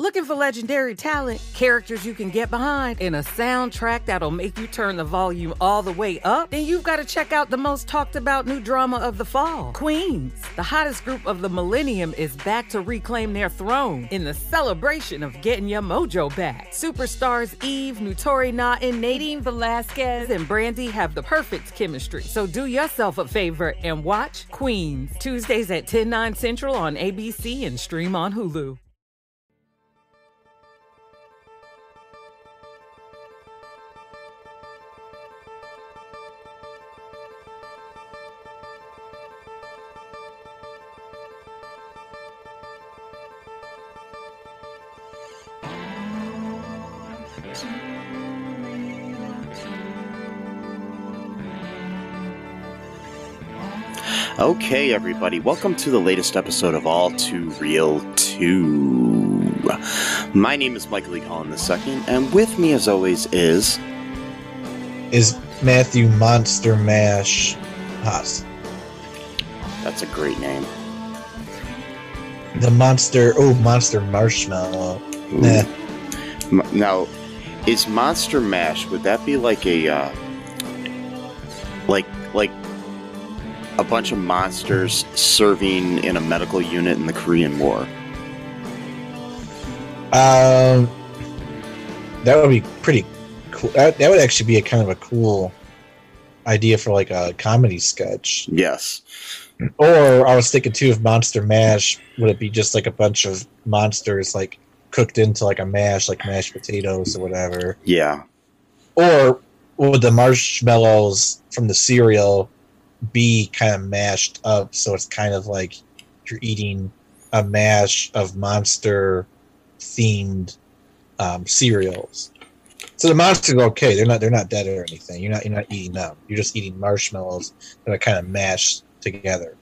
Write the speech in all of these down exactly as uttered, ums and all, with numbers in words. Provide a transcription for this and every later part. Looking for legendary talent, characters you can get behind, and a soundtrack that'll make you turn the volume all the way up? Then you've got to check out the most talked about new drama of the fall, Queens. The hottest group of the millennium is back to reclaim their throne in the celebration of getting your mojo back. Superstars Eve, Naturi Naughton, Nadine Velasquez, and Brandy have the perfect chemistry. So do yourself a favor and watch Queens, Tuesdays at ten, nine Central on A B C and stream on Hulu. Okay, everybody, welcome to the latest episode of All Too Real two. My name is Michael E. Haase the second, and with me, as always, is... Is Matthew Monster Mash Haas. That's a great name. The Monster... Oh, Monster Marshmallow. Nah. Now, is Monster Mash, would that be like a... Uh, like, like... a bunch of monsters serving in a medical unit in the Korean War? Um, that would be pretty cool. That, that would actually be a kind of a cool idea for like a comedy sketch. Yes. Or I was thinking too of Monster Mash. Would it be just like a bunch of monsters like cooked into like a mash, like mashed potatoes or whatever? Yeah. Or would the marshmallows from the cereal be kind of mashed up, so it's kind of like you're eating a mash of monster themed um, cereals. So the monsters are okay; they're not they're not dead or anything. You're not you're not eating them. You're just eating marshmallows that are kind of mashed together.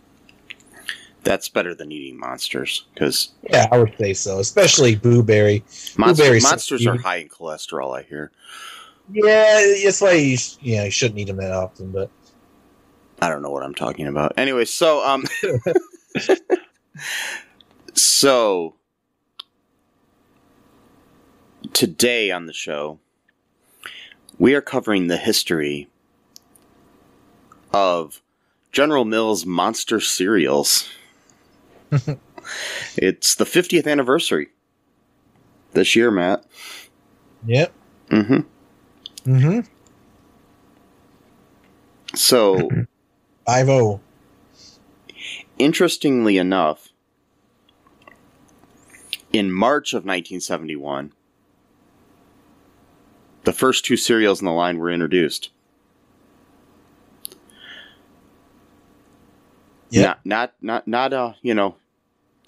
That's better than eating monsters, because yeah, I would say so. Especially Boo Berry. Monster, Boo Berry monsters so are high in cholesterol, I hear. Yeah, it's why you, you know you shouldn't eat them that often, but. I don't know what I'm talking about. Anyway, so um, so today on the show, we are covering the history of General Mills Monster Cereals. It's the fiftieth anniversary this year, Matt. Yep. Mm-hmm. Mm-hmm. So. five oh. Interestingly enough, in March of nineteen seventy-one, the first two cereals in the line were introduced. Yeah, not not not, not uh, you know,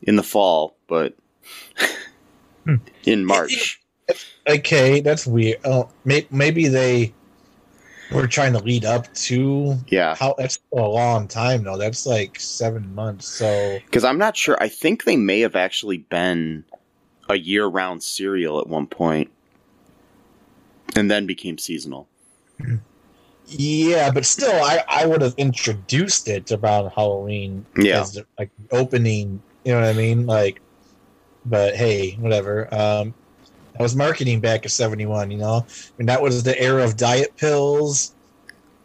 in the fall, but hmm. in March. Okay, that's weird. Oh, may- maybe they. We're trying to lead up to yeah. How that's a long time though. That's like seven months. So because I'm not sure. I think they may have actually been a year-round cereal at one point, and then became seasonal. Yeah, but still, I, I would have introduced it about Halloween. Yeah, as the, like opening. You know what I mean? Like, but hey, whatever. Um, I was marketing back in seventy-one, you know? And that was the era of diet pills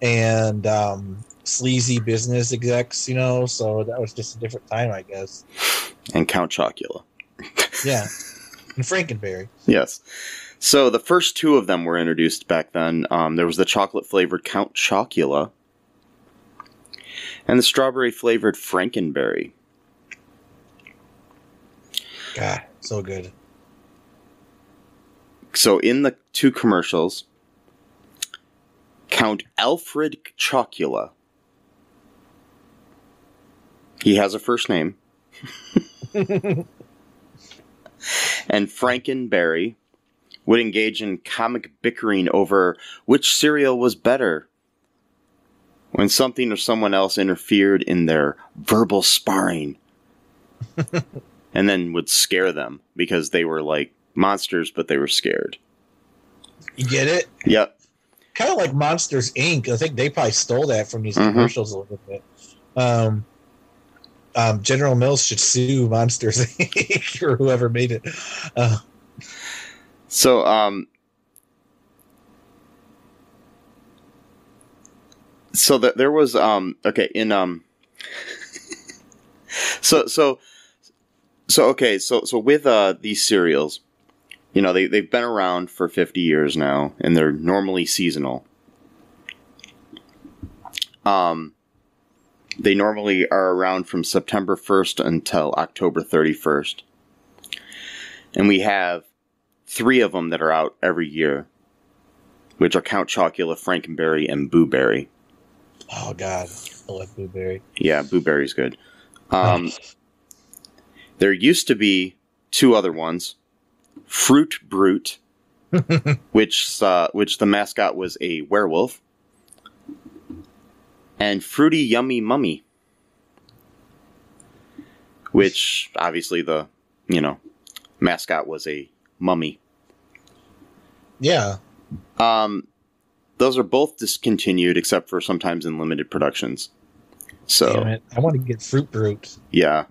and um, sleazy business execs, you know? So that was just a different time, I guess. And Count Chocula. Yeah. And Frankenberry. Yes. So the first two of them were introduced back then. Um, there was the chocolate-flavored Count Chocula and the strawberry-flavored Frankenberry. God, so good. So in the two commercials, Count Alfred Chocula. He has a first name. And Frankenberry would engage in comic bickering over which cereal was better when something or someone else interfered in their verbal sparring. And then would scare them because they were like, monsters, but they were scared. You get it? Yep. Kind of like Monsters, Incorporated. I think they probably stole that from these mm-hmm. commercials a little bit. Um, um, General Mills should sue Monsters, Incorporated or whoever made it. Uh, So, um, so that there was, um, okay, in, um, so, so, so, okay, so, so with, uh, these cereals, you know, they, they've been around for fifty years now, and they're normally seasonal. Um, they normally are around from September first until October thirty-first. And we have three of them that are out every year, which are Count Chocula, Frankenberry, and Boo Berry. Oh, God. I love Boo Berry. Yeah, Boo Berry's good. Um, there used to be two other ones. Frute Brute, which uh, which the mascot was a werewolf. And Fruity Yummy Mummy, which obviously the, you know, mascot was a mummy. Yeah. Um, those are both discontinued, except for sometimes in limited productions. So damn it. I want to get Frute Brute. Yeah.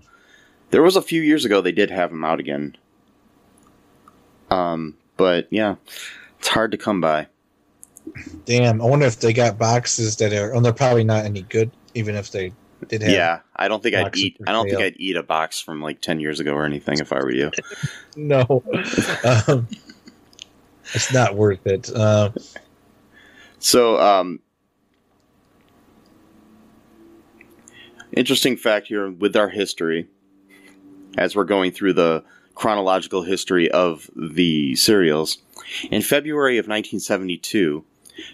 There was a few years ago they did have them out again. Um, but yeah, it's hard to come by. Damn, I wonder if they got boxes that are, and they're probably not any good, even if they did have. Yeah, I don't think I'd eat. I don't think I'd eat a box from like ten years ago or anything if I were you. No, um, it's not worth it. Um, so, um, interesting fact here with our history, as we're going through the chronological history of the cereals. In February of nineteen seventy-two,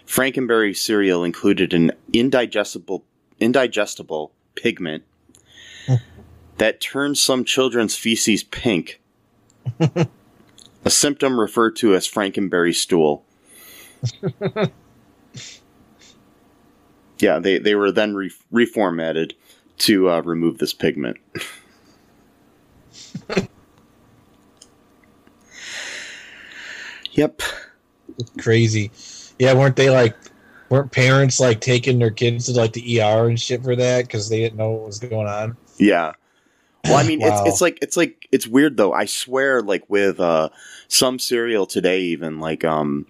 Frankenberry cereal included an indigestible indigestible pigment that turned some children's feces pink, a symptom referred to as Frankenberry stool. Yeah, they, they were then re- reformatted to uh, remove this pigment. Yep. Crazy. Yeah, weren't they like, weren't parents like taking their kids to like the E R and shit for that because they didn't know what was going on? Yeah. Well, I mean, wow. it's it's like, it's like, it's weird though. I swear, like with uh, some cereal today, even like, um,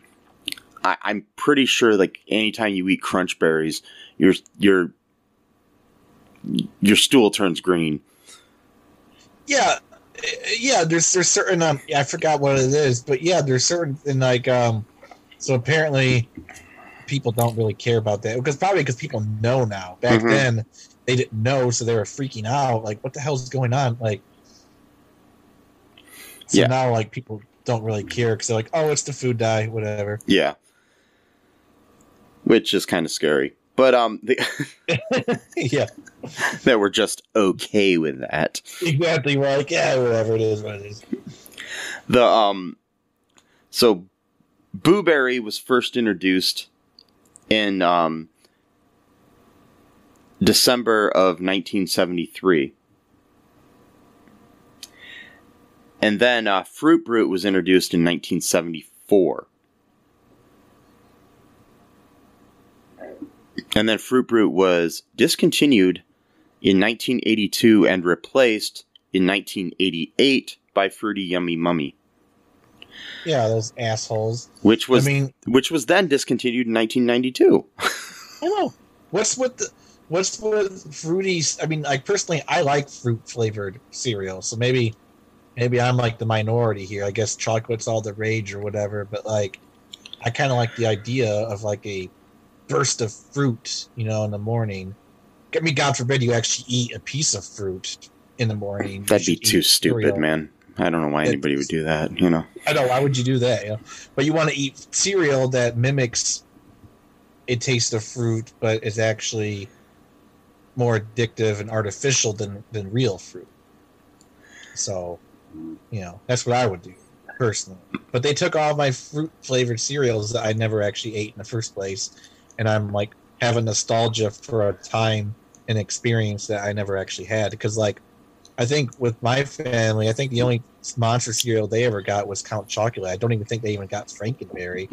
I, I'm pretty sure like anytime you eat Crunch Berries, your, your, your stool turns green. Yeah. Yeah, there's there's certain um, I forgot what it is, but yeah, there's certain and like um, so apparently people don't really care about that because probably because people know now. Back mm-hmm. then they didn't know, so they were freaking out. Like, what the hell is going on? Like, so yeah. Now like people don't really care because they're like, oh, it's the food dye, whatever. Yeah, which is kind of scary, but um, the yeah. That we're just okay with that. Exactly. We're like, yeah, whatever it is, what it is. The um, so Boo Berry was first introduced in um December of nineteen seventy-three, and then uh, Frute Brute was introduced in nineteen seventy-four, and then Frute Brute was discontinued in nineteen eighty-two and replaced in nineteen eighty-eight by Fruity Yummy Mummy. Yeah, those assholes. Which was I mean, which was then discontinued in nineteen ninety-two. I know. What's with the, what's with Fruity's? I mean, like personally, I like fruit flavored cereal, so maybe maybe I'm like the minority here. I guess chocolate's all the rage or whatever, but like I kind of like the idea of like a burst of fruit, you know, in the morning. I mean, God forbid you actually eat a piece of fruit in the morning. That'd be too stupid, cereal. Man. I don't know why anybody would do that, you know. I know. Why would you do that? You know? But you want to eat cereal that mimics a taste of fruit, but is actually more addictive and artificial than, than real fruit. So, you know, that's what I would do personally. But they took all my fruit-flavored cereals that I never actually ate in the first place, and I'm like, have a nostalgia for a time and experience that I never actually had. Because, like, I think with my family, I think the only monster cereal they ever got was Count Chocula. I don't even think they even got Frankenberry.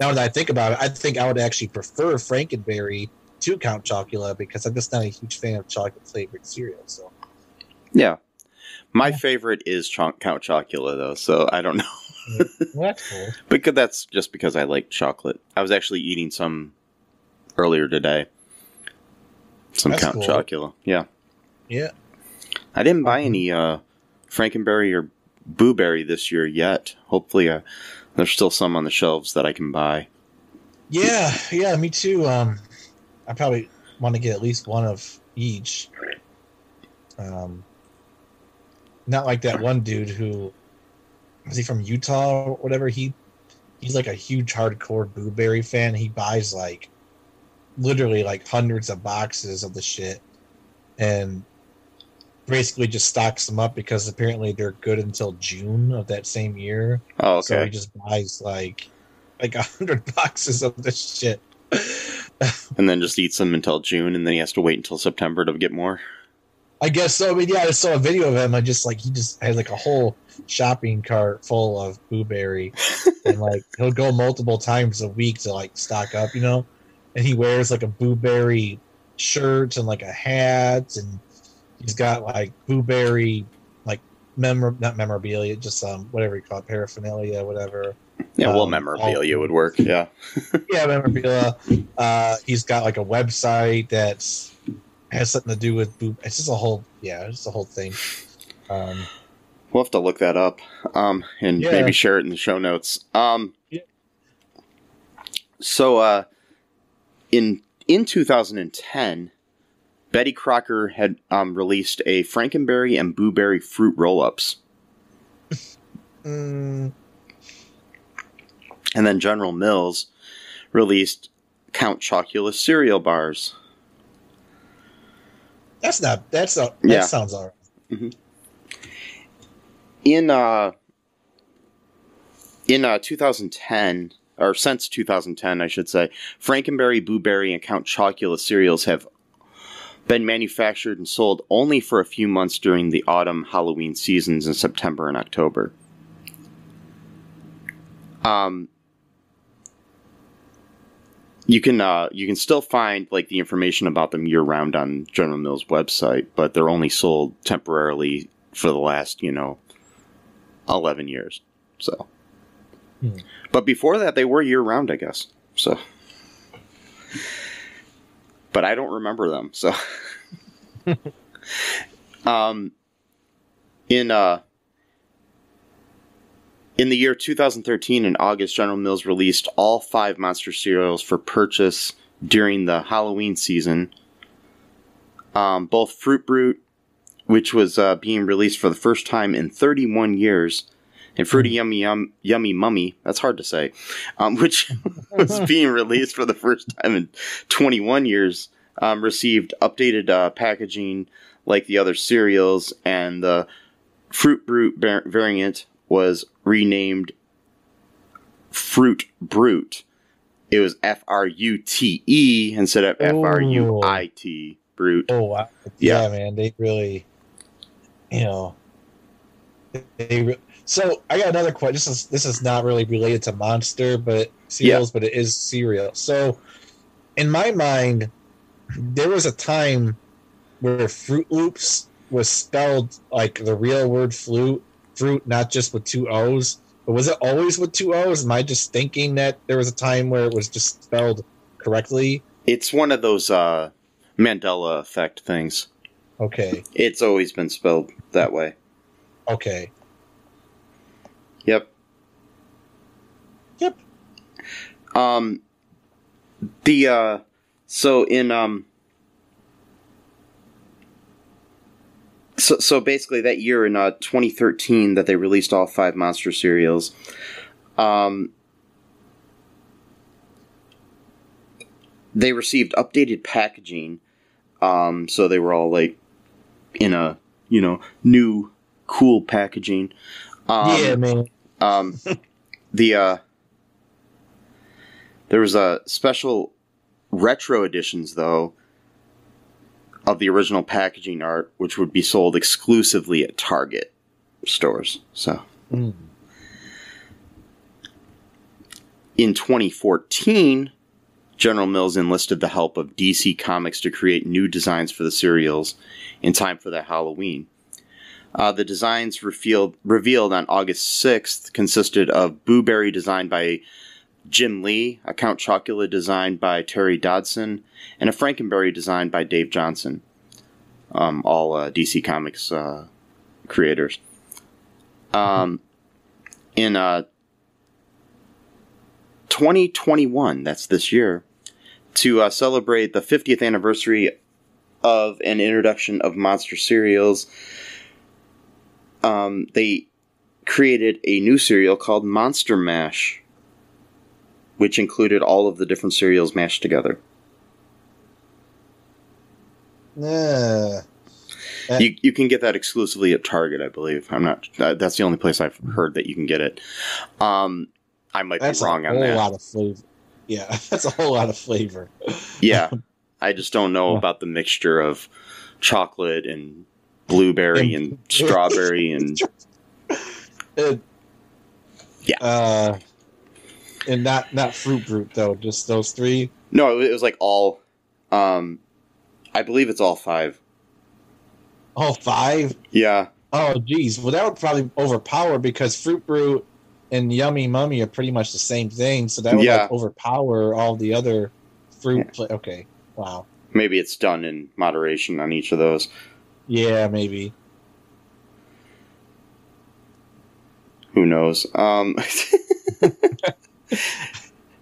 Now that I think about it, I think I would actually prefer Frankenberry to Count Chocula because I'm just not a huge fan of chocolate-flavored cereal. So, yeah. My yeah. favorite is Ch- Count Chocula, though, so I don't know. Well, that's cool. Because that's just because I like chocolate. I was actually eating some earlier today. Some that's Count cool. Chocula. Yeah. Yeah. I didn't buy any uh, Frankenberry or Boo Berry this year yet. Hopefully, uh, there's still some on the shelves that I can buy. Yeah, yeah, me too. Um, I probably want to get at least one of each. Um, not like that one dude who is he from Utah or whatever. He he's like a huge hardcore Boo Berry fan. He buys like literally like hundreds of boxes of the shit and basically just stocks them up because apparently they're good until June of that same year. Oh, okay. So he just buys like like a hundred boxes of this shit. And then just eats them until June, and then he has to wait until September to get more? I guess so. I mean, yeah, I saw a video of him. I just, like, he just had, like, a whole shopping cart full of Boo Berry. And, like, he'll go multiple times a week to, like, stock up, you know? And he wears, like, a Boo Berry shirt and, like, a hat. And he's got, like, Boo Berry, like, memor- not memorabilia, just um, whatever you call it, paraphernalia, whatever. Yeah, well, um, memorabilia all, would work, yeah. Yeah, memorabilia. Uh, he's got, like, a website that has something to do with Boo. It's just a whole, yeah, it's just a whole thing. Um, we'll have to look that up um, and yeah. maybe share it in the show notes. Um, yeah. So, uh, in in two thousand ten, Betty Crocker had um, released a Frankenberry and Boo Berry fruit roll-ups. Hmm. And then General Mills released Count Chocula cereal bars. That's not. That's not. That yeah. sounds alright. Mm-hmm. In uh, in uh, twenty ten, or since twenty ten, I should say, Frankenberry, Boo Berry, and Count Chocula cereals have been manufactured and sold only for a few months during the autumn Halloween seasons in September and October. Um. You can uh, you can still find like the information about them year round on General Mills' website, but they're only sold temporarily for the last you know eleven years. So, hmm. but before that, they were year round, I guess. So, but I don't remember them. So, um, in uh, in the year two thousand thirteen, in August, General Mills released all five Monster Cereals for purchase during the Halloween season. Um, both Frute Brute, which was uh, being released for the first time in thirty-one years, and Fruity Yummy Yum, Yummy Mummy, that's hard to say, um, which was being released for the first time in twenty-one years, um, received updated uh, packaging like the other cereals, and the Frute Brute bar- variant was renamed Frute Brute. It was F R U T E instead of F R U I T, Brute. Oh, wow. Yeah, yeah, man. They really, you know. They re- so, I got another question. This is, this is not really related to Monster, but cereals, yeah. but it is cereal. So, in my mind, there was a time where Fruit Loops was spelled like the real word flute, fruit, not just with two O's. But was it always with two O's? Am I just thinking that there was a time where it was just spelled correctly? It's one of those uh, Mandela effect things. Okay. It's always been spelled that way. Okay. Yep. Yep. Um, the, uh, so in, um, So, so basically, that year in uh, twenty thirteen that they released all five Monster Cereals, um, they received updated packaging. Um, so they were all like in a you know new cool packaging. Um, yeah, man. um, the uh, there was a special retro editions though of the original packaging art, which would be sold exclusively at Target stores. So, mm. in twenty fourteen, General Mills enlisted the help of D C Comics to create new designs for the cereals in time for the Halloween. Uh, the designs revealed, revealed on August sixth consisted of Boo Berry designed by Jim Lee, a Count Chocula designed by Terry Dodson, and a Frankenberry designed by Dave Johnson. Um, all uh, D C Comics uh, creators. Um, in uh, twenty twenty-one, that's this year, to uh, celebrate the fiftieth anniversary of an introduction of Monster Cereals, um, they created a new cereal called Monster Mash, which included all of the different cereals mashed together. Yeah. Uh, you you can get that exclusively at Target, I believe. I'm not. That's the only place I've heard that you can get it. Um, I might be wrong on that. That's a whole lot of flavor. Yeah, that's a whole lot of flavor. Yeah, I just don't know about the mixture of chocolate and blueberry and strawberry and uh, yeah. Uh, and not not Frute Brute though. Just those three. No, it was like all. Um, I believe it's all five. All five? Yeah. Oh, geez. Well, that would probably overpower because Frute Brute and Yummy Mummy are pretty much the same thing, so that would yeah. like, overpower all the other fruit. Yeah. Pla- okay. Wow. Maybe it's done in moderation on each of those. Yeah, maybe. Who knows? Um,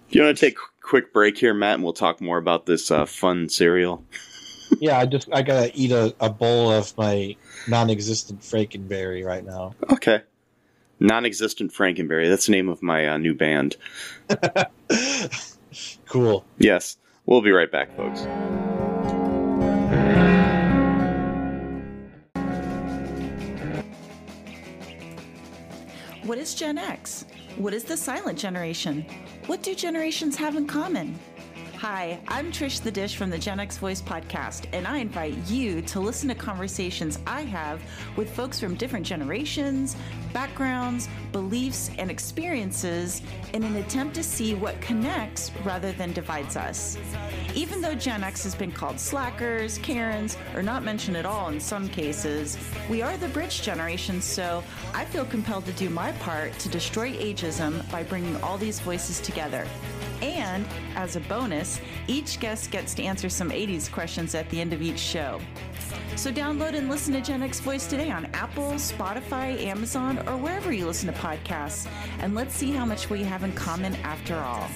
you want to take a quick break here, Matt, and we'll talk more about this uh, fun cereal? Yeah, I just I gotta eat a, a bowl of my non-existent Frankenberry right now. Okay, non-existent Frankenberry. That's the name of my uh, new band. Cool. Yes, we'll be right back, folks. What is Gen X? What is the silent generation? What do generations have in common? Hi, I'm Trish the Dish from the Gen X Voice podcast, and I invite you to listen to conversations I have with folks from different generations, backgrounds, beliefs, and experiences in an attempt to see what connects rather than divides us. Even though Gen X has been called slackers, Karens, or not mentioned at all in some cases, we are the bridge generation, so I feel compelled to do my part to destroy ageism by bringing all these voices together. And, as a bonus, each guest gets to answer some eighties questions at the end of each show. So download and listen to Gen X Voice today on Apple, Spotify, Amazon, or wherever you listen to podcasts. And let's see how much we have in common after all.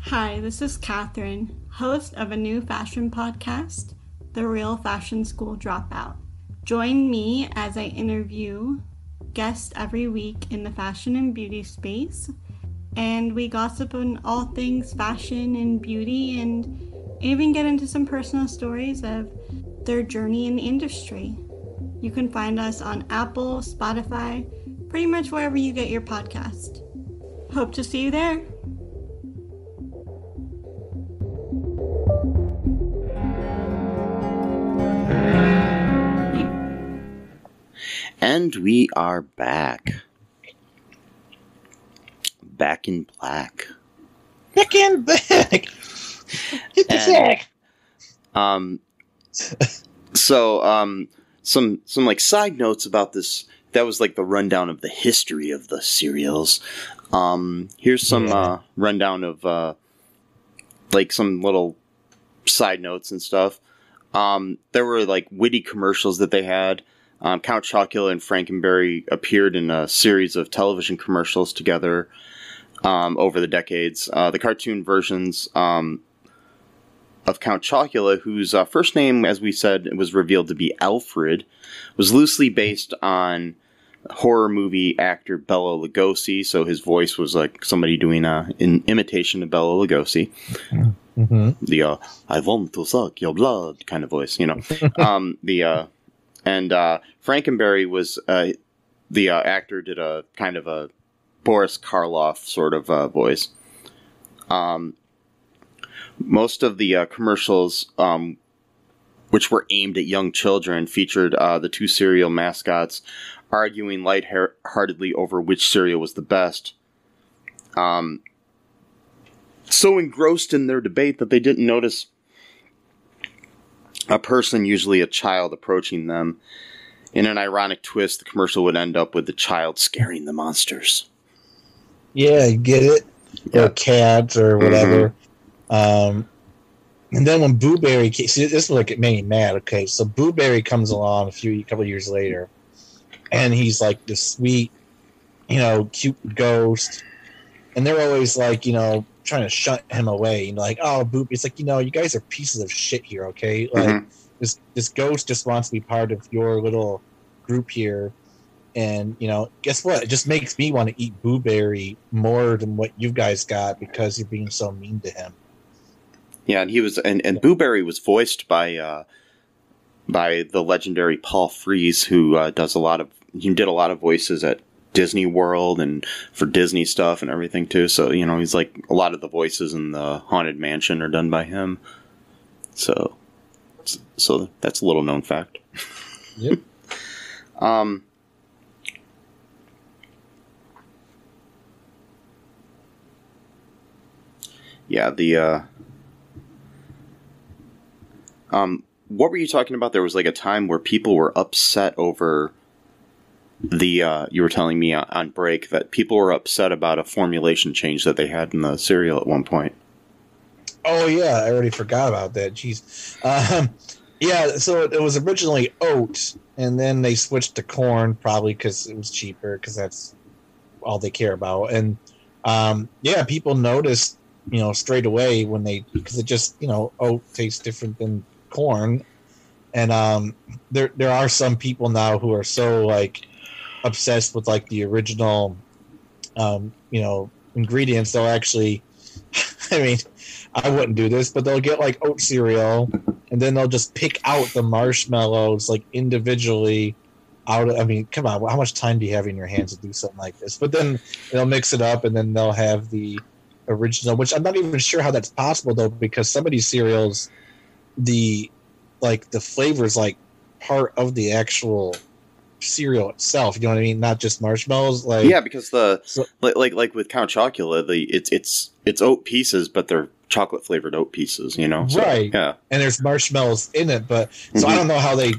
Hi, this is Catherine, host of a new fashion podcast, The Real Fashion School Dropout. Join me as I interview guests every week in the fashion and beauty space, and we gossip on all things fashion and beauty and even get into some personal stories of their journey in the industry. You can find us on Apple, Spotify, pretty much wherever you get your podcast. Hope to see you there. And we are back. Back in black. Back in black. Hit the sack. Um so um some some like side notes about this. That was like the rundown of the history of the cereals. Um here's some yeah. uh rundown of uh like some little side notes and stuff. Um there were like witty commercials that they had. Um, Count Chocula and Frankenberry appeared in a series of television commercials together um, over the decades. Uh, the cartoon versions um, of Count Chocula, whose uh, first name, as we said, was revealed to be Alfred, was loosely based on horror movie actor Bela Lugosi, so his voice was like somebody doing a, an imitation of Bela Lugosi. Mm-hmm. The, uh, I want to suck your blood kind of voice, you know. um, the, uh... And uh, Frankenberry was, uh, the uh, actor did a kind of a Boris Karloff sort of uh, voice. Um, most of the uh, commercials, um, which were aimed at young children, featured uh, the two cereal mascots arguing lightheartedly over which cereal was the best. Um, so engrossed in their debate that they didn't notice a person, usually a child, approaching them. In an ironic twist, the commercial would end up with the child scaring the monsters. Yeah, you get it? Yeah. Or cats or whatever. Mm-hmm. Um, and then when Boo Berry... See, this is like it made me mad. Okay, so Boo Berry comes along a few, a couple years later, and he's like this sweet, you know, cute ghost. And they're always like, you know, trying to shut him away. You know, like, oh, Boo... It's like, you know, you guys are pieces of shit here, okay? Like, mm-hmm. This this ghost just wants to be part of your little group here. And, you know, guess what? It just makes me want to eat Boo Berry more than what you guys got because you're being so mean to him. Yeah, and he was, and, and Boo Berry was voiced by uh, by the legendary Paul Frees, who uh, does a lot of, he did a lot of voices at Disney World and for Disney stuff and everything too. So, you know, he's like, a lot of the voices in the Haunted Mansion are done by him. So... So that's a little known fact. Yep. um, yeah, the, uh, um, what were you talking about? There was like a time where people were upset over the, uh, you were telling me on, on break that people were upset about a formulation change that they had in the cereal at one point. Oh, yeah, I already forgot about that. Jeez. Um, yeah, so it was originally oat, and then they switched to corn, probably because it was cheaper, because that's all they care about. And, um, yeah, people noticed, you know, straight away when they, because it just, you know, oat tastes different than corn. And um, there there are some people now who are so, like, obsessed with, like, the original, um, you know, ingredients. They'll actually, I mean... I wouldn't do this, but they'll get, like, oat cereal, and then they'll just pick out the marshmallows, like, individually out of, I mean, come on, how much time do you have in your hands to do something like this? But then they'll mix it up, and then they'll have the original, which I'm not even sure how that's possible, though, because some of these cereals, the, like, the flavor's, like, part of the actual cereal itself, you know what I mean? Not just marshmallows. Like, yeah, because the so, like, like like with Count Chocula, the it's it's it's oat pieces, but they're chocolate flavored oat pieces, you know? So, right. Yeah. And there's marshmallows in it, but so mm-hmm. I don't know how they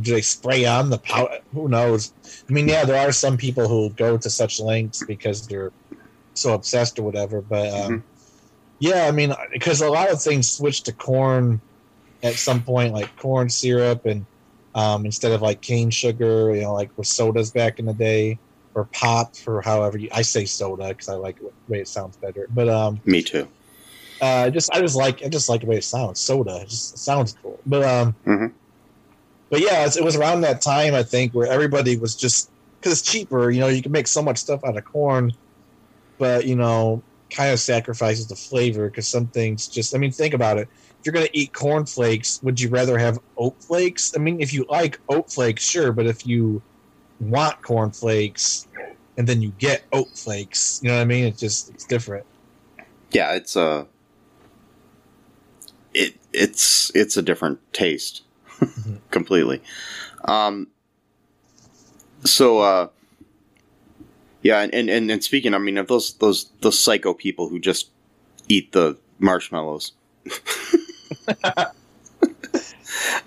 do they spray on the powder. Who knows? I mean, yeah, there are some people who go to such lengths because they're so obsessed or whatever. But um, mm-hmm. yeah, I mean, because a lot of things switch to corn at some point, like corn syrup and. Um, instead of like cane sugar, you know, like with sodas back in the day, or pop, or however you, I say soda because I like the way it sounds better. But um, me too. Uh, just I just like I just like the way it sounds. Soda it just sounds cool. But um, mm-hmm. but yeah, it was around that time I think where everybody was just because it's cheaper. You know, you can make so much stuff out of corn, but you know, kind of sacrifices the flavor because some things just. I mean, think about it. If you're going to eat corn flakes, would you rather have oat flakes? I mean, if you like oat flakes, sure, but if you want corn flakes and then you get oat flakes, you know what I mean? It's just it's different. Yeah, it's a it it's it's a different taste mm-hmm. completely. Um, so uh, yeah, and, and and speaking, I mean, of those those those psycho people who just eat the marshmallows.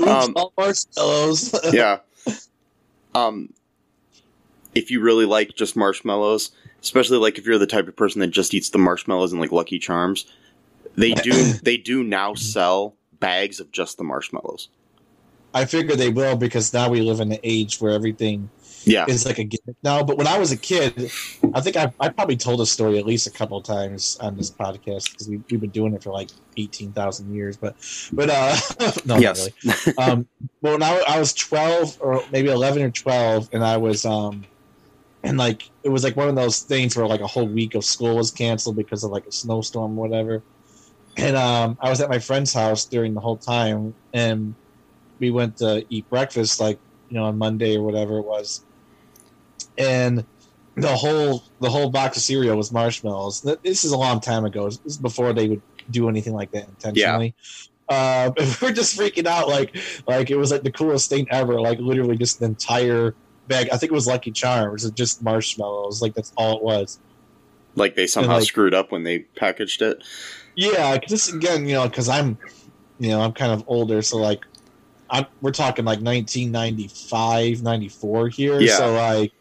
um, all marshmallows. yeah. Um, if you really like just marshmallows, especially like if you're the type of person that just eats the marshmallows and like Lucky Charms, they do they do now sell bags of just the marshmallows. I figure they will because now we live in an age where everything yeah. is like a gimmick now. But when I was a kid, I think I, I probably told a story at least a couple of times on this podcast because we, we've been doing it for like eighteen thousand years. But, but uh, no, yes. not really. Um, well, when I, I was twelve or maybe eleven or twelve, and I was, um, and like, it was like one of those things where like a whole week of school was canceled because of like a snowstorm or whatever. And um, I was at my friend's house during the whole time. And we went to eat breakfast, like, you know, on Monday or whatever it was. And the whole the whole box of cereal was marshmallows. This is a long time ago. This is before they would do anything like that intentionally. Yeah. Uh, and we were just freaking out. Like, like it was like the coolest thing ever. Like, literally just an entire bag. I think it was Lucky Charms. Just marshmallows. Like, that's all it was. Like, they somehow like, screwed up when they packaged it? Yeah. Because, again, you know, because I'm, you know, I'm kind of older. So, like, I'm, we're talking like nineteen ninety-five, ninety-four here. Yeah. So like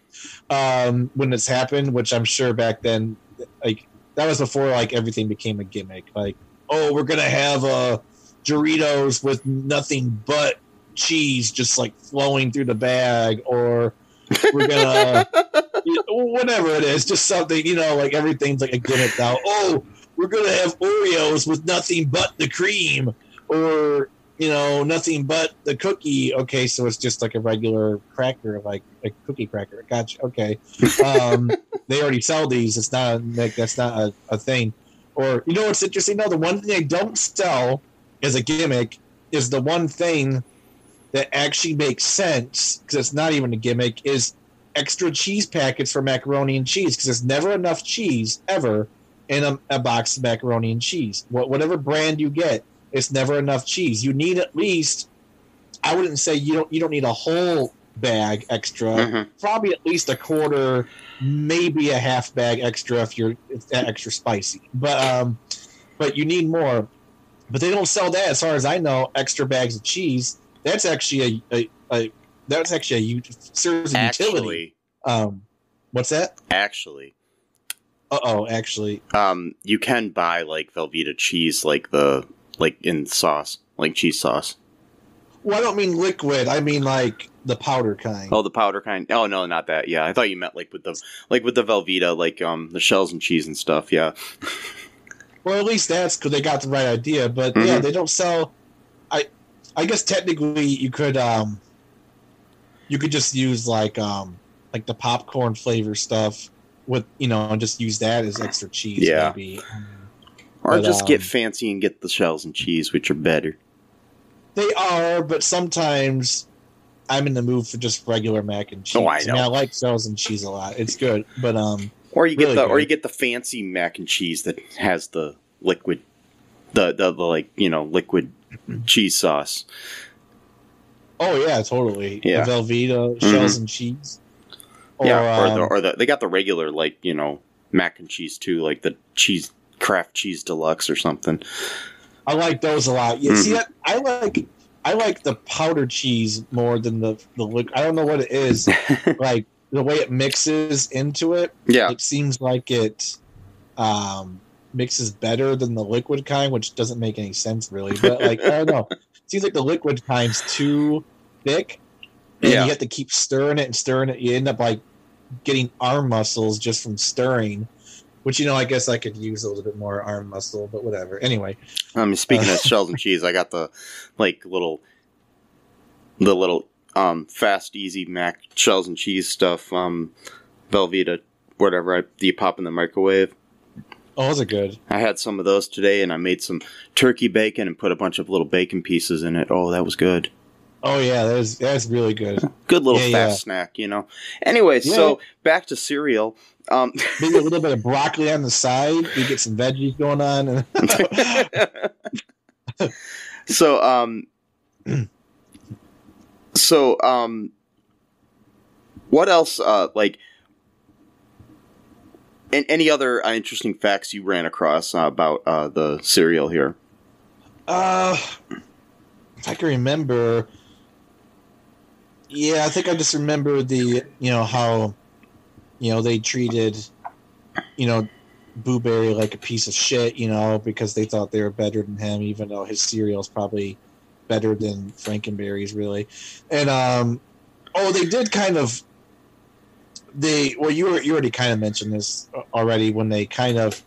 um, when this happened, which I'm sure back then, like that was before like everything became a gimmick. Like, oh, we're gonna have a Doritos with nothing but cheese just like flowing through the bag, or we're gonna you know, whatever it is, just something, you know, like everything's like a gimmick now. Oh, we're gonna have Oreos with nothing but the cream, or you know, nothing but the cookie. Okay, so it's just like a regular cracker, like a cookie cracker. Gotcha. Okay, um, they already sell these. It's not like that's not a, a thing. Or you know what's interesting? No, the one thing they don't sell as a gimmick is the one thing that actually makes sense, because it's not even a gimmick, is extra cheese packets for macaroni and cheese, because there's never enough cheese ever in a, a box of macaroni and cheese. What, whatever brand you get, it's never enough cheese. You need at least, I wouldn't say you don't you don't need a whole bag extra, mm-hmm. probably at least a quarter, maybe a half bag extra if you're if that extra spicy. But um, but you need more. But they don't sell that, as far as I know, extra bags of cheese. That's actually a, a, a that's actually a huge service actually, utility. Um, what's that? Actually, uh oh, actually, um, you can buy like Velveeta cheese, like the like in sauce, like cheese sauce. Well, I don't mean liquid. I mean like the powder kind. Oh, the powder kind. Oh no, not that. Yeah, I thought you meant like with the like with the Velveeta, like um the shells and cheese and stuff. Yeah. Well, at least that's because they got the right idea. But mm-hmm. yeah, they don't sell. I. I guess technically you could um, you could just use like um, like the popcorn flavor stuff with, you know, and just use that as extra cheese. Yeah. Maybe. Or but, just um, get fancy and get the shells and cheese, which are better. They are, but sometimes I'm in the mood for just regular mac and cheese. Oh, I know. I mean, I like shells and cheese a lot. It's good, but um, or you really get the good. or you get the fancy mac and cheese that has the liquid, the the, the like you know liquid. cheese sauce. Oh yeah, totally. Yeah, the Velveeta shells mm-hmm. and cheese. Or, yeah, or, um, the, or the they got the regular like you know mac and cheese too, like the cheese Kraft Cheese Deluxe or something. I like those a lot. Yeah, mm-hmm. see, that, I like I like the powdered cheese more than the the liquid. I don't know what it is. Like the way it mixes into it. Yeah, it seems like it. Um, mixes better than the liquid kind, which doesn't make any sense really, but like I don't know, it seems like the liquid kind's too thick and yeah. you have to keep stirring it and stirring it. You end up like getting arm muscles just from stirring, which, you know, I guess I could use a little bit more arm muscle, but whatever. Anyway, um speaking uh, of shells and cheese, I got the like little the little um fast easy mac shells and cheese stuff, um Velveeta, whatever, I you pop in the microwave. Oh, those are good. I had some of those today, and I made some turkey bacon and put a bunch of little bacon pieces in it. Oh, that was good. Oh, yeah, that was, that was really good. Good little yeah, fast yeah. snack, you know. Anyway, yeah. so back to cereal. Um, Maybe a little bit of broccoli on the side. You get some veggies going on. so, um, so um, what else, uh, like... And any other uh, interesting facts you ran across uh, about uh, the cereal here? Uh, if I can remember, yeah, I think I just remember the, you know, how, you know, they treated, you know, Boo Berry like a piece of shit, you know, because they thought they were better than him, even though his cereal's probably better than Frankenberry's, really. And, um, oh, they did kind of... They well, you were, you already kind of mentioned this already. When they kind of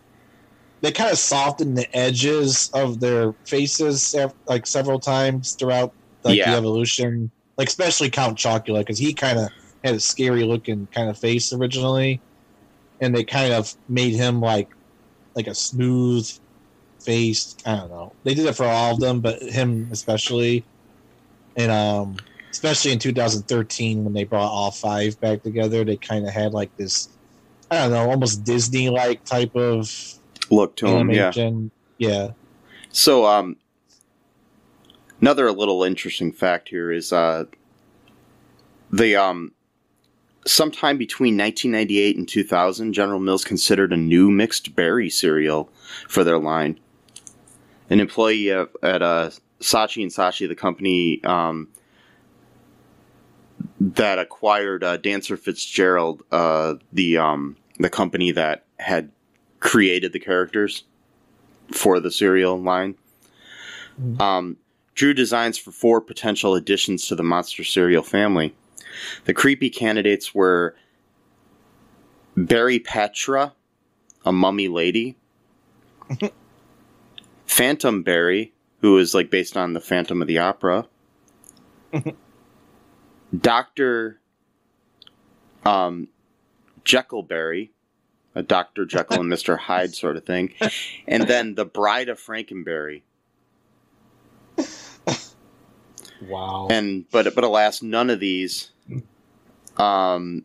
they kind of softened the edges of their faces like several times throughout like yeah. the evolution, like especially Count Chocula, because he kind of had a scary looking kind of face originally, and they kind of made him like like a smooth faced. I don't know. They did it for all of them, but him especially, and um. Especially in two thousand thirteen when they brought all five back together, they kind of had like this, I don't know, almost Disney-like type of look to animation. them. Yeah. yeah. So um, another little interesting fact here is uh, the um, sometime between nineteen ninety-eight and two thousand, General Mills considered a new mixed berry cereal for their line. An employee at a Saatchi and Saatchi, the company um, that acquired uh, Dancer Fitzgerald, uh, the um, the company that had created the characters for the cereal line. Mm-hmm. Um, drew designs for four potential additions to the Monster Cereal family. The creepy candidates were Barry Petra, a mummy lady, Phantom Berry, who is like based on the Phantom of the Opera, Doctor Um, Jekyll Berry, a Doctor Jekyll and Mister Hyde sort of thing, and then the Bride of Frankenberry. Wow. And but but alas, none of these um,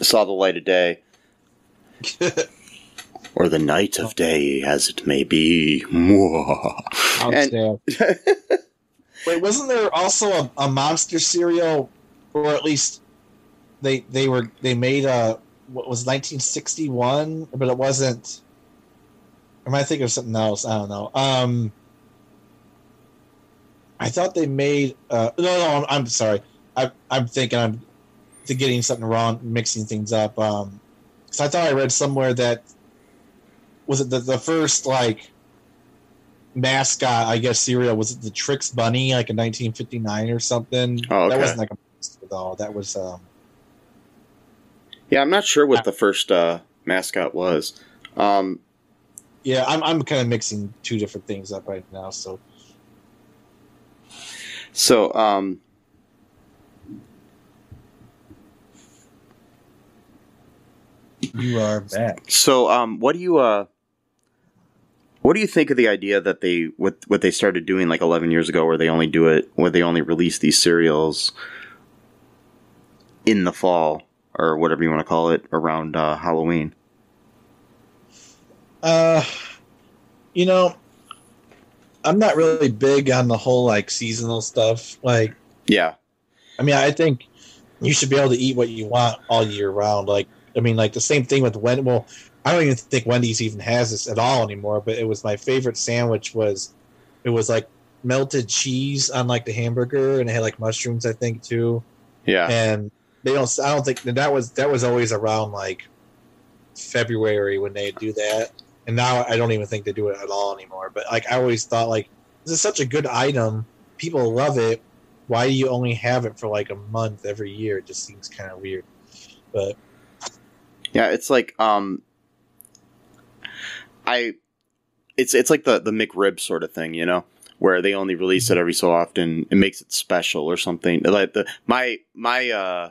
saw the light of day. Or the night of day, as it may be. And, wait, wasn't there also a, a monster cereal, or at least they they were they made a what was nineteen sixty-one, but it wasn't. I might think of something else. I don't know. Um, I thought they made. Uh, no, no, I'm, I'm sorry. I, I'm thinking I'm getting something wrong, mixing things up. Um, so I thought I read somewhere that. Was it the, the first, like, mascot, I guess, cereal? Was it the Trix Bunny, like, in nineteen fifty-nine or something? Oh, okay. That wasn't, like, a mascot, though. That was, um... yeah, I'm not sure what the first uh, mascot was. Um, yeah, I'm I'm kind of mixing two different things up right now, so... So, um... you are back. So, um, what do you... uh? What do you think of the idea that they what what they started doing like eleven years ago, where they only do it where they only release these cereals in the fall or whatever you want to call it around uh, Halloween? Uh, you know, I'm not really big on the whole like seasonal stuff. Like, yeah, I mean, I think you should be able to eat what you want all year round. Like, I mean, like the same thing with Wendy's. Well, I don't even think Wendy's even has this at all anymore, but it was my favorite sandwich was, it was like melted cheese on like the hamburger, and it had like mushrooms, I think, too. Yeah. And they don't, I don't think that was, that was always around like February when they do that. And now I don't even think they do it at all anymore. But like, I always thought like, this is such a good item. People love it. Why do you only have it for like a month every year? It just seems kind of weird. But yeah, it's like, um, I, it's it's like the the McRib sort of thing, you know, where they only release it every so often. It makes it special or something. Like the my my uh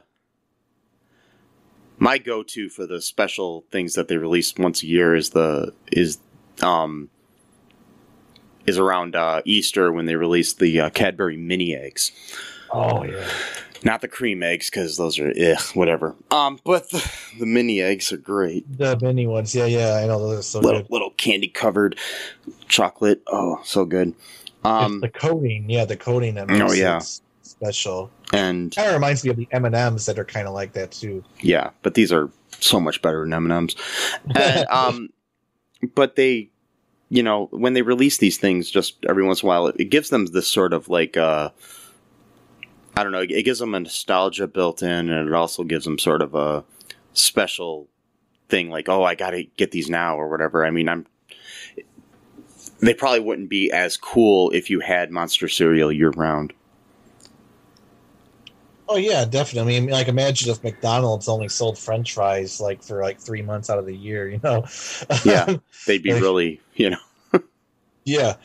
my go to for the special things that they release once a year is the is um is around uh, Easter when they release the uh, Cadbury mini eggs. Oh yeah, not the cream eggs because those are ugh, whatever. Um, but the, the mini eggs are great. The mini ones, yeah, yeah, I know those are so little, good. Little candy covered chocolate, oh, so good. Um, the coating, yeah, the coating that makes oh, yeah. it special. And that reminds me of the M and M's that are kind of like that too. Yeah, but these are so much better than M and M's. And, um, but they, you know, when they release these things, just every once in a while, it, it gives them this sort of like. Uh, I don't know, it gives them a nostalgia built in, and it also gives them sort of a special thing like, oh, I gotta get these now or whatever. I mean, I'm they probably wouldn't be as cool if you had Monster Cereal year-round. Oh, yeah, definitely. I mean, like, imagine if McDonald's only sold french fries, like, for, like, three months out of the year, you know? Yeah, they'd be like, really, you know. Yeah.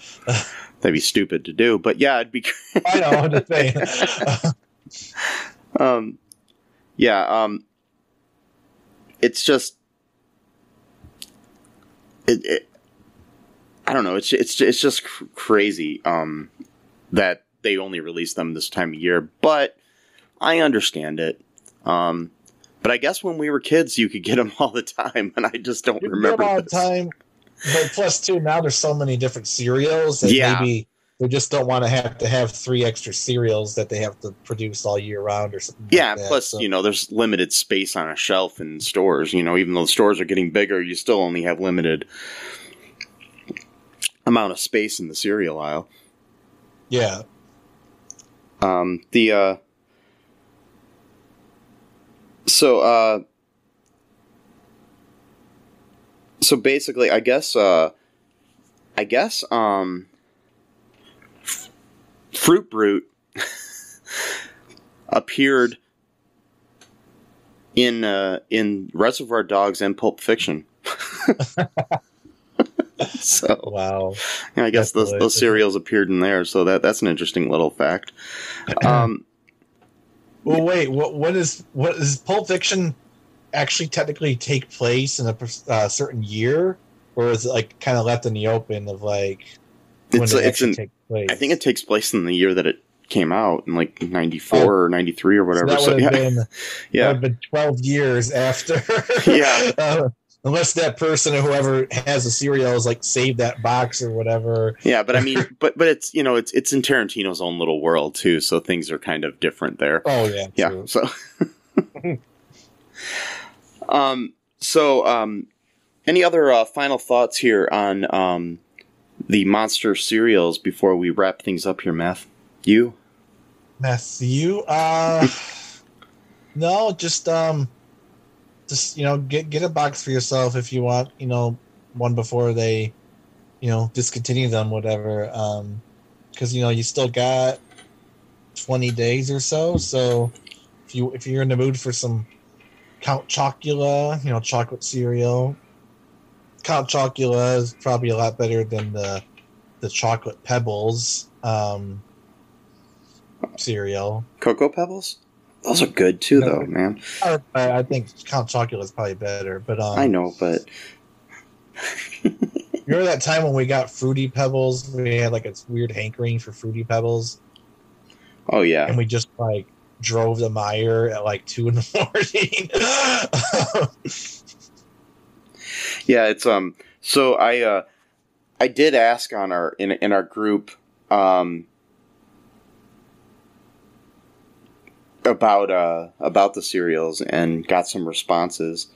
That'd be stupid to do, but yeah, it'd be. I know what to say. um, yeah, um, it's just, it, it. I don't know. It's it's it's just cr- crazy um, that they only release them this time of year, but I understand it. Um, but I guess when we were kids, you could get them all the time, and I just don't you remember all this. The time. But plus, too, now there's so many different cereals that yeah. maybe they just don't want to have to have three extra cereals that they have to produce all year round or something. Yeah, like plus, so, you know, there's limited space on a shelf in stores. You know, even though the stores are getting bigger, you still only have limited amount of space in the cereal aisle. Yeah. Um, the, uh, so, uh, so basically, I guess, uh, I guess, um, Frute Brute appeared in, uh, in Reservoir Dogs and Pulp Fiction. So, wow. Yeah, I guess those, those cereals appeared in there, so that that's an interesting little fact. Um, well, wait, what what is what is Pulp Fiction actually technically take place in a uh, certain year, or is it like kind of left in the open of like when it's, it it's an, take place? I think it takes place in the year that it came out, in like ninety-four oh. or ninety-three or whatever. So that so, would have yeah. been, yeah. been twelve years after. Yeah. uh, Unless that person or whoever has the cereals like saved that box or whatever. Yeah, but I mean, but but it's you know it's it's in Tarantino's own little world too, so things are kind of different there. Oh yeah, yeah. True. So, um, so um, any other uh, final thoughts here on um the monster cereals before we wrap things up here, Math? You, Matthew? Uh, no, just um. Just, you know, get get a box for yourself if you want, you know, one before they, you know, discontinue them, whatever. Um, because, you know, you still got twenty days or so. So if, you, if you're in the mood for some Count Chocula, you know, chocolate cereal, Count Chocula is probably a lot better than the the chocolate pebbles um, cereal. Cocoa Pebbles? Those are good too, though, man. I, I think Count Chocula is probably better, but um, I know, but remember that time when we got Fruity Pebbles? We had like a weird hankering for Fruity Pebbles. Oh yeah, and we just like drove the mire at like two in the morning. Yeah, it's um. So I uh, I did ask on our in in our group um. about uh about the cereals and got some responses.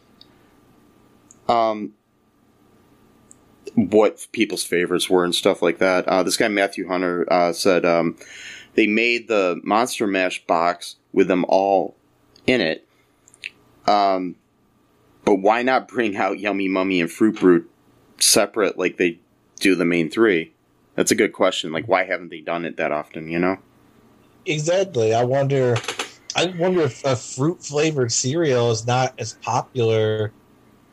Um, what people's favorites were and stuff like that. Uh, this guy Matthew Hunter uh, said um, they made the Monster Mash box with them all in it. Um, but why not bring out Yummy Mummy and Frute Brute separate like they do the main three? That's a good question. Like, why haven't they done it that often? You know. Exactly. I wonder. I wonder if a fruit-flavored cereal is not as popular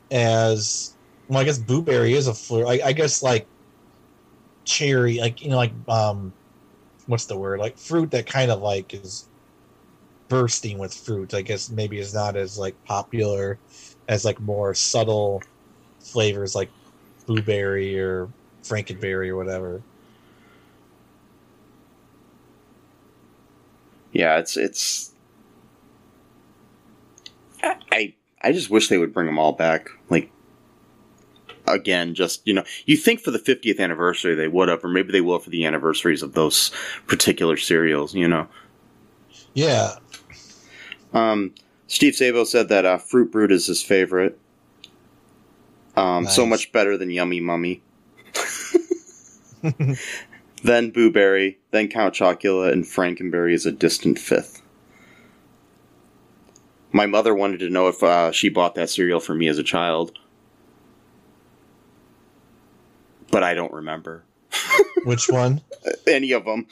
as... Well, I guess Boo Berry is a... Fl- I, I guess, like, cherry, like, you know, like, um... what's the word? Like, fruit that kind of, like, is bursting with fruit, I guess maybe is not as, like, popular as, like, more subtle flavors like Boo Berry or Frankenberry or whatever. Yeah, it's... it's I I just wish they would bring them all back. Like, again, just, you know, you think for the fiftieth anniversary they would have, or maybe they will for the anniversaries of those particular cereals, you know? Yeah. Um, Steve Sabo said that uh, Frute Brute is his favorite. Um, nice. So much better than Yummy Mummy. Then Boo Berry, then Count Chocula, and Frankenberry is a distant fifth. My mother wanted to know if uh, she bought that cereal for me as a child. But I don't remember. Which one? Any of them.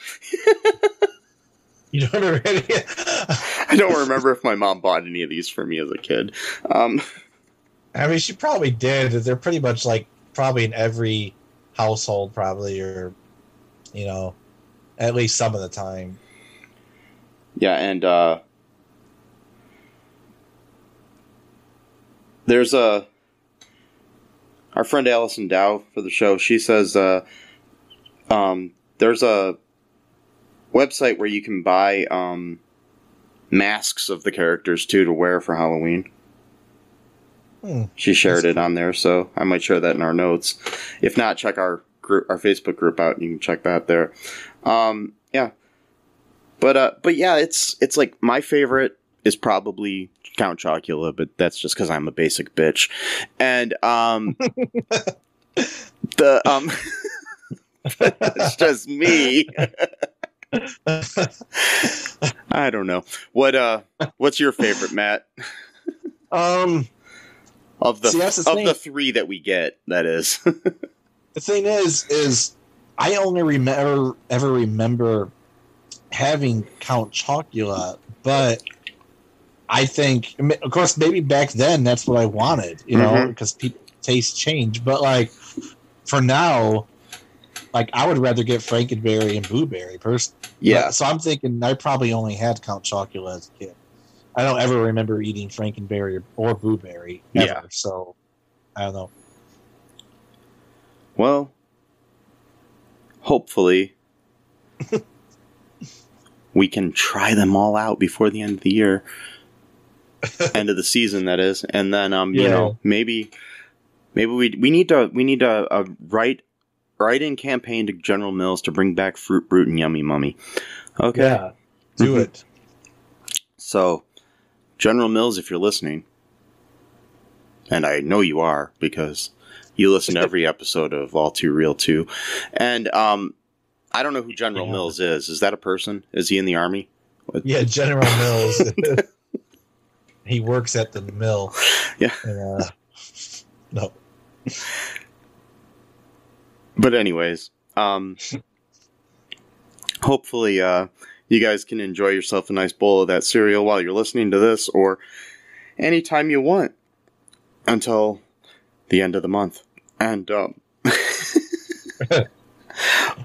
You don't remember any? I don't remember if my mom bought any of these for me as a kid. Um, I mean, she probably did. They're pretty much like probably in every household probably, or, you know, at least some of the time. Yeah, and... uh There's a, our friend Allison Dow for the show, she says uh, um, there's a website where you can buy um, masks of the characters, too, to wear for Halloween. Hmm. She shared That's it on there, so I might share that in our notes. If not, check our group, our Facebook group out, and you can check that there. Um, yeah. But, uh, but yeah, it's it's like my favorite is probably... Count Chocula, but that's just because I'm a basic bitch. And um the um it's just me. I don't know. What uh what's your favorite, Matt? Um of the see, that's the of thing. The three that we get, that is. The thing is is I only remember ever remember having Count Chocula, but I think, of course, maybe back then that's what I wanted, you know, because mm-hmm. tastes change. But like for now, like I would rather get Frankenberry and Boo Berry personally. Yeah. But, so I'm thinking I probably only had Count Chocula as a kid. I don't ever remember eating Frankenberry or, or Boo Berry ever. Yeah. So I don't know. Well, hopefully we can try them all out before the end of the year. End of the season, that is, and then um, you yeah. know, maybe, maybe we we need to we need to a, a write write in campaign to General Mills to bring back Frute Brute and Yummy Mummy. Okay, yeah, do it. So, General Mills, if you're listening, and I know you are because you listen to every episode of All Too Real two, and um, I don't know who General yeah. Mills is. Is that a person? Is he in the army? Yeah, General Mills. He works at the mill. Yeah. And, uh, no. But anyways, um, hopefully uh, you guys can enjoy yourself a nice bowl of that cereal while you're listening to this or anytime you want until the end of the month. And um,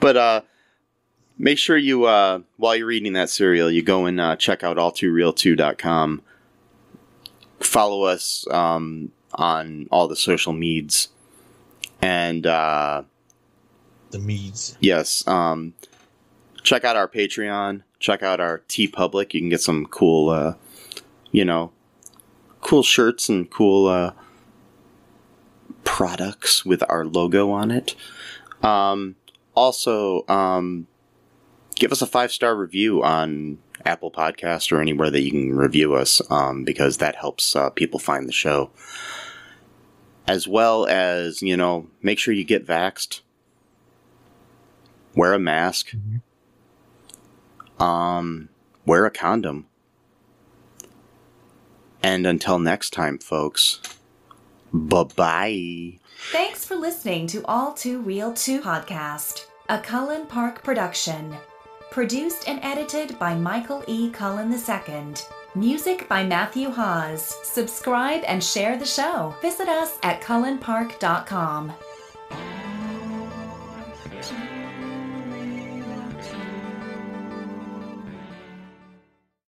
But uh, make sure you, uh, while you're eating that cereal, you go and uh, check out all too real two dot com. Follow us um, on all the social meds and uh, the meds. Yes. Um, check out our Patreon. Check out our Tee Public. You can get some cool, uh, you know, cool shirts and cool uh, products with our logo on it. Um, also, um, give us a five-star review on Apple Podcast or anywhere that you can review us, um, because that helps uh, people find the show. As well as, you know, make sure you get vaxxed, wear a mask, mm-hmm. um, wear a condom. And until next time, folks, bye-bye. Thanks for listening to All Too Real two Podcast, a Cullen Park production. Produced and edited by Michael E. Cullen the second. Music by Matthew Haase. Subscribe and share the show. Visit us at cullen park dot com.